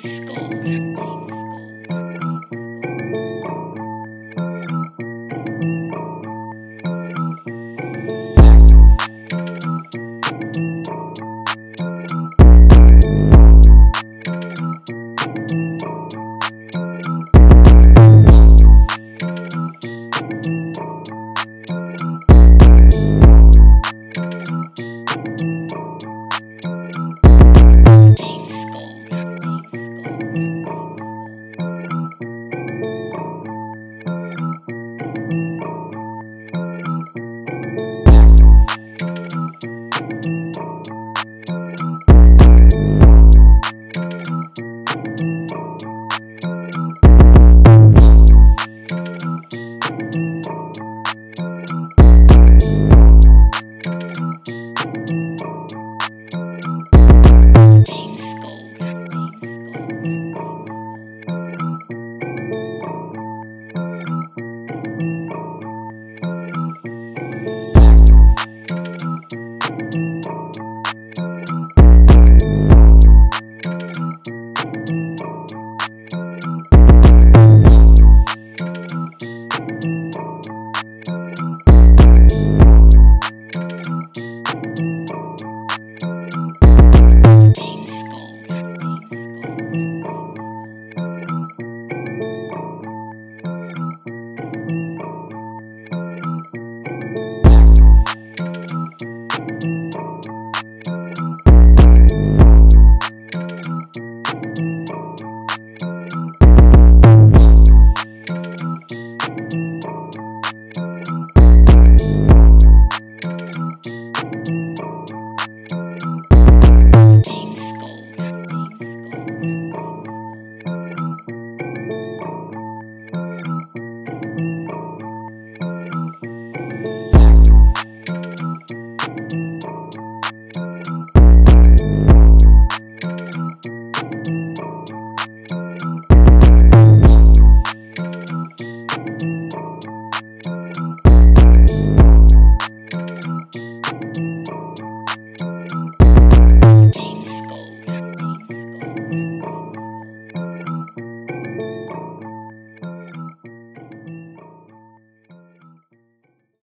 School.